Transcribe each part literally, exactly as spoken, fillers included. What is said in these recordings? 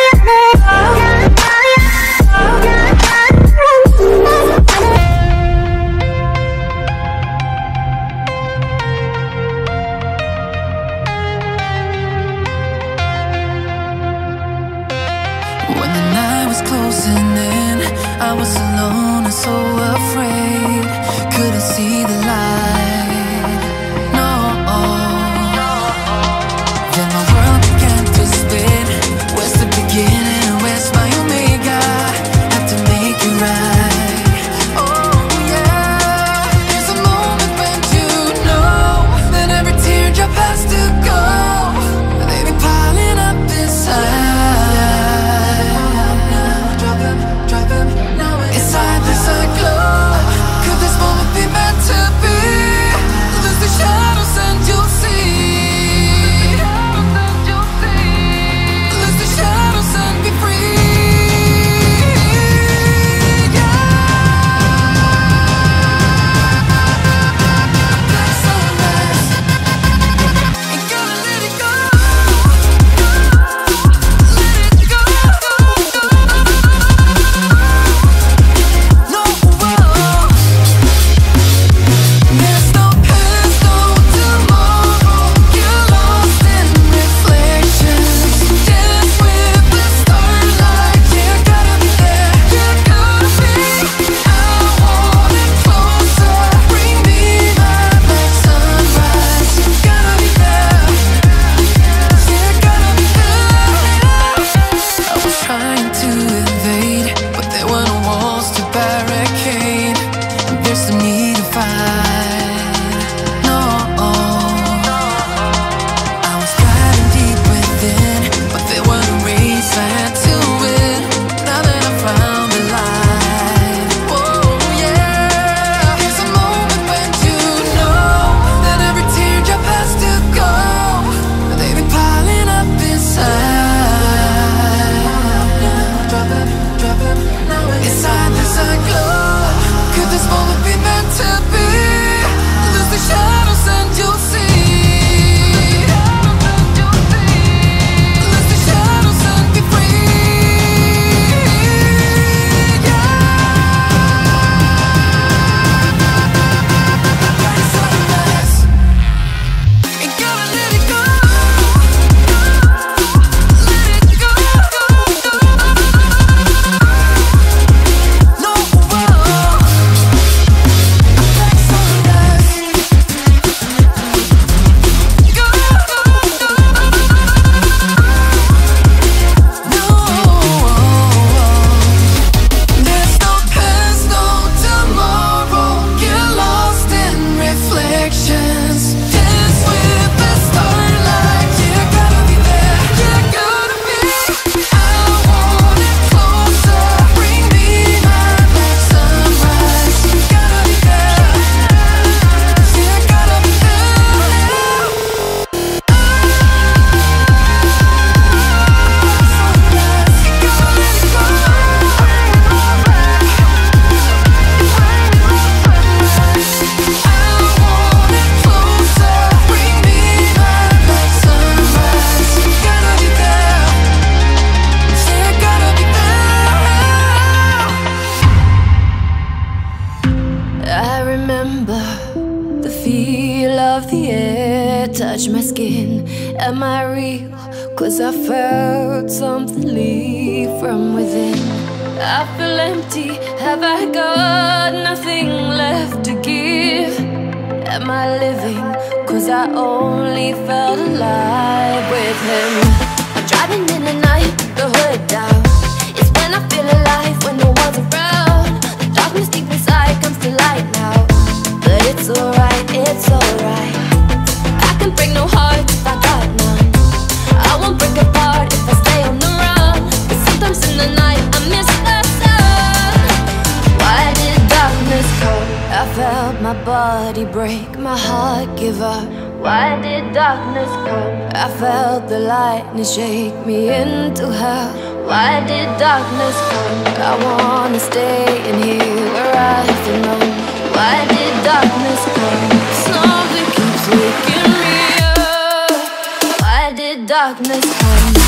yeah, oh, yeah, oh, yeah. Closing in, I was alone and so afraid, couldn't see the light, no. Then my world began to spin, where's the beginning, where's my omega, have to make it right, oh yeah. There's a moment when you know, that every teardrop has to go, they be piling up inside. Am I real? Cause I felt something leave from within. I feel empty, have I got nothing left to give? Am I living? Cause I only felt alive with him. I'm driving in the night, the hood down. It's when I feel alive, when no one's around. The darkness deep inside comes to light now. But it's alright, it's alright. I can break no heart if I got none. I won't break apart if I stay on the run. But sometimes in the night I miss the sun. Why did darkness come? I felt my body break, my heart give up. Why did darkness come? I felt the lightning shake me into hell. Why did darkness come? I wanna stay in here where I belong. Why did darkness come? Something keeps waking up. darkness comes.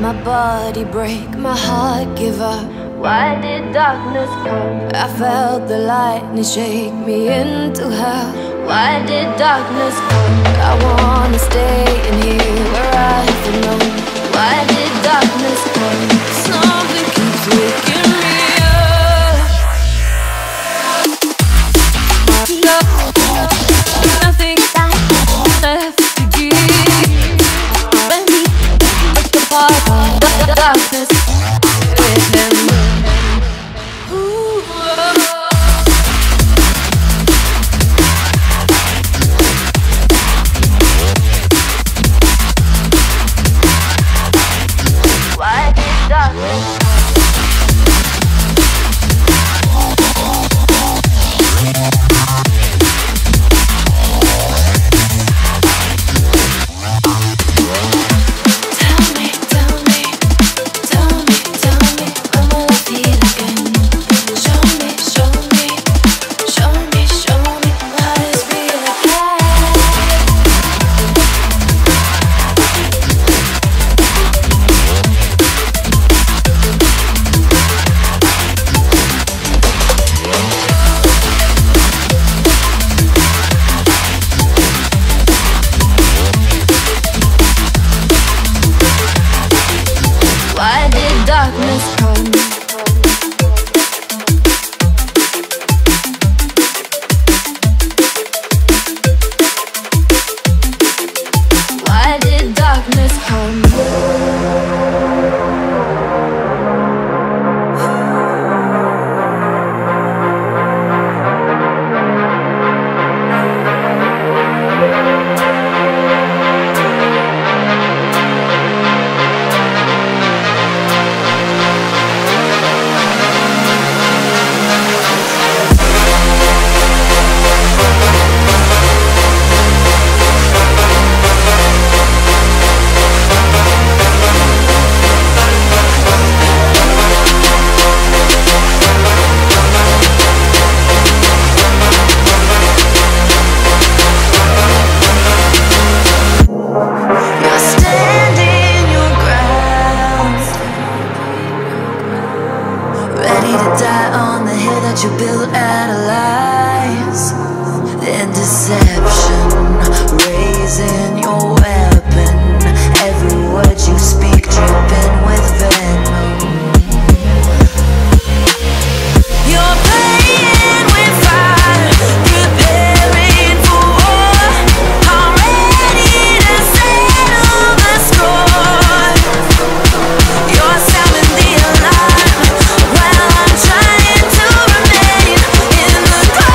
My body break, my heart give up. Why did darkness come? I felt the lightning shake me into hell. Why did darkness come? I wanna stay in here where I belong. Why did darkness come? Something keeps waking me up. No, nothing left to give. When we look apart, darkness with them. Ooh, whoa. Why did darkness? Darkness come. Why did darkness come? You build out of lies and deception, raising your weapon. Every word you speak dripping with venom. You're playing with fire, preparing for war. I'm ready to settle the score. You're sounding the alarm while I'm trying to remain in the car.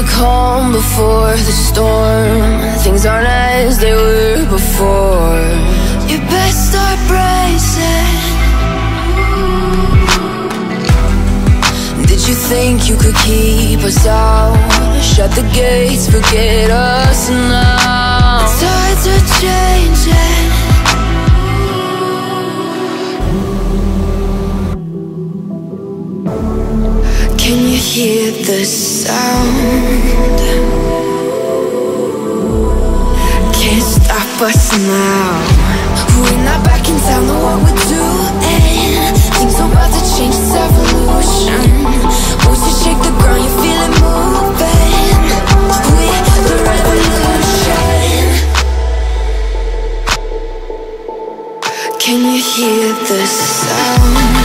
the calm before the storm. Things aren't as they were before. You best start bracing. Did you think you could keep us out? Shut the gates, forget us now. The tides are changing. Can you hear the sound? Can't stop us now. We're not backing down on what we're doing. Things are about to change, it's evolution. Once you shake the ground, you feel it moving. We're the revolution. Can you hear the sound?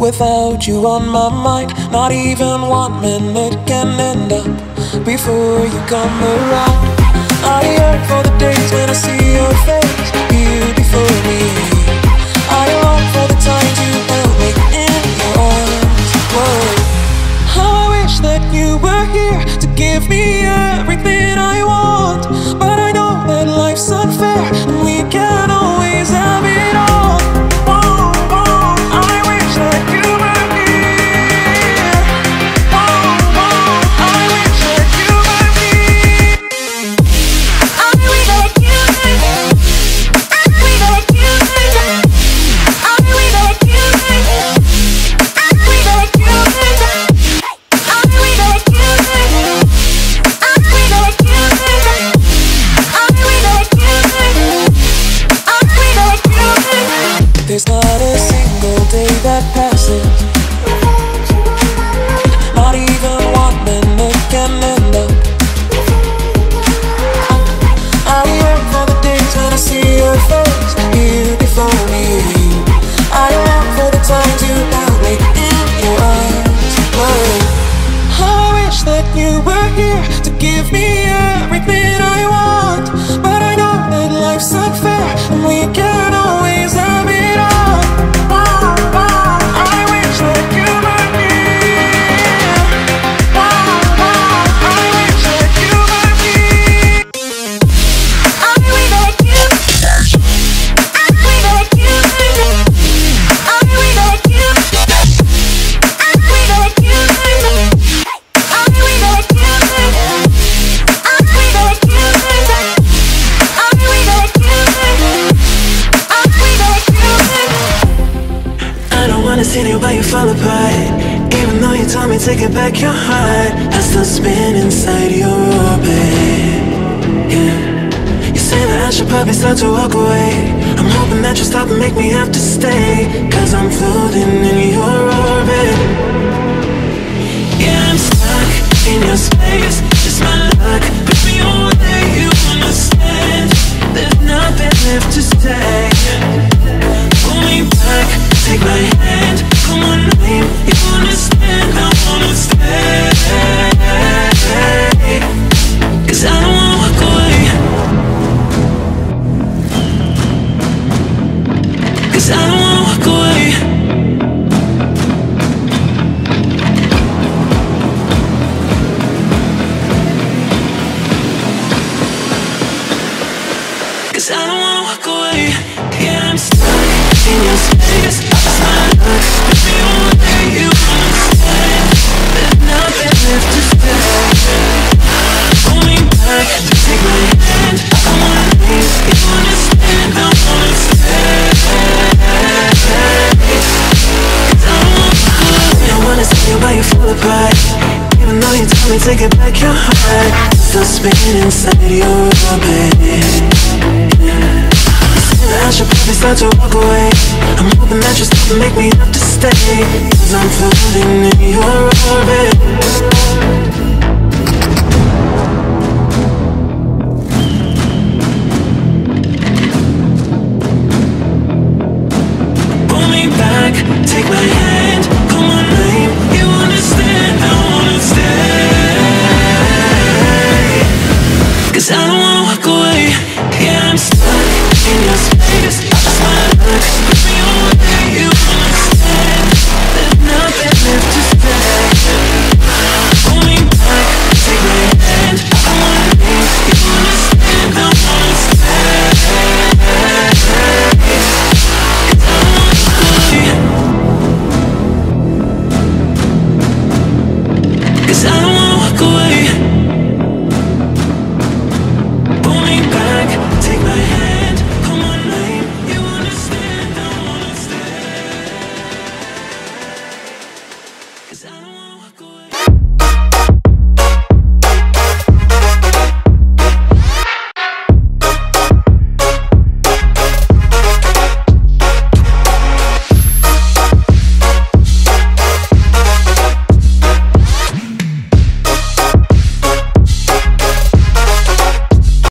Without you on my mind, not even one minute can end up before you come around. I yearn for the days when I see your face, you before me. I long for the time you held me in your arms. Whoa. How I wish that you were here to give me everything I want, but I know that life's unfair and we can't always have it all. time you're taking back your heart, I still spin inside your orbit. Yeah. You say that I should probably start to walk away. I'm hoping that you'll stop and make me have to stay, cause I'm floating in your orbit. Yeah, I'm stuck in your space. Just my luck, push me away. You understand? There's nothing left to say. Pull me back, take my hand. Come on, name, you understand? I wanna stay, cause I don't wanna walk away. Cause I don't wanna walk away. Cause I don't wanna walk away. Yeah, I'm stuck in your space. It's my luck, but you don't let you understand. There's nothing left to say. Pull me back, take my hand. I wanna leave, you understand? I wanna stay, cause I don't wanna walk away. I wanna see you while you fall apart. Even though you told me to get back your heart, still spinning inside your orbit. I should probably start to walk away. I'm hoping that you're still gonna make me have to stay, cause I'm floating in your orbit. Pull me back, take my hand. Call my name, you understand? I wanna stay, cause I don't wanna walk away. Yeah, I'm stuck in your space. Cause I don't